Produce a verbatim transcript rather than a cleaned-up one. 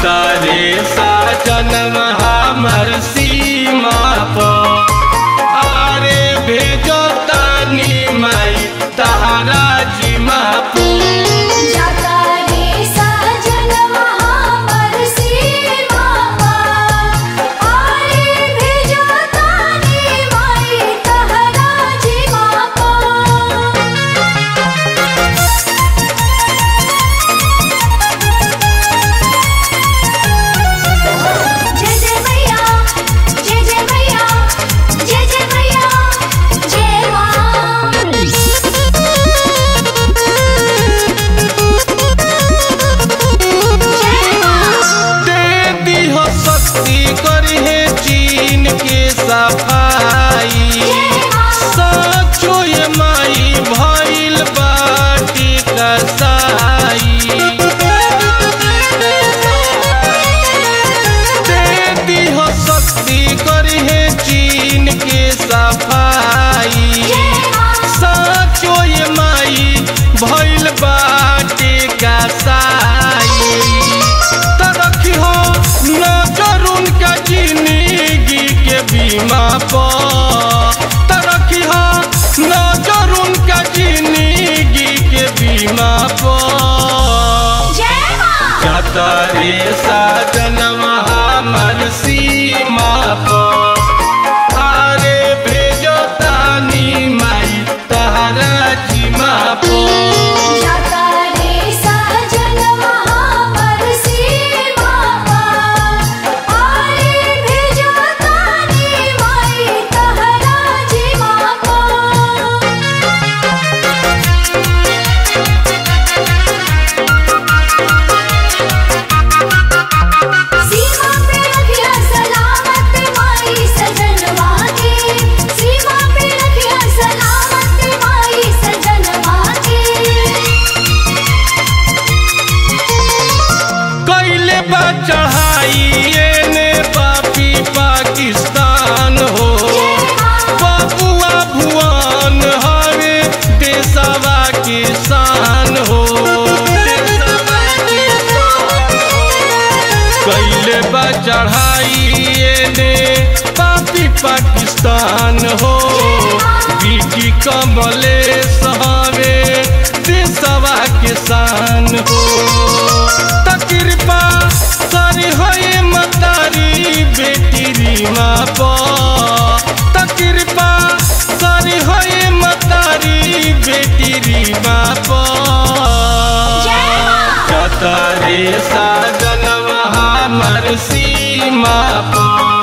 उतारे साजनम हमर सीमा पर आरे भेजो तानी माई तहारा जिमा तारे साजनम हमर सीमा पर आरे भेजो तानी माई तहरा जिमा पर पाकिस्तान हो बीजी कमले सहावे देशवा के शान हो तकिरपा सारी हो मतारी बेटी रीमा पर तकिरपा सारी हो मतारी बेटी रीमा पर साजनम हमर सीमा पर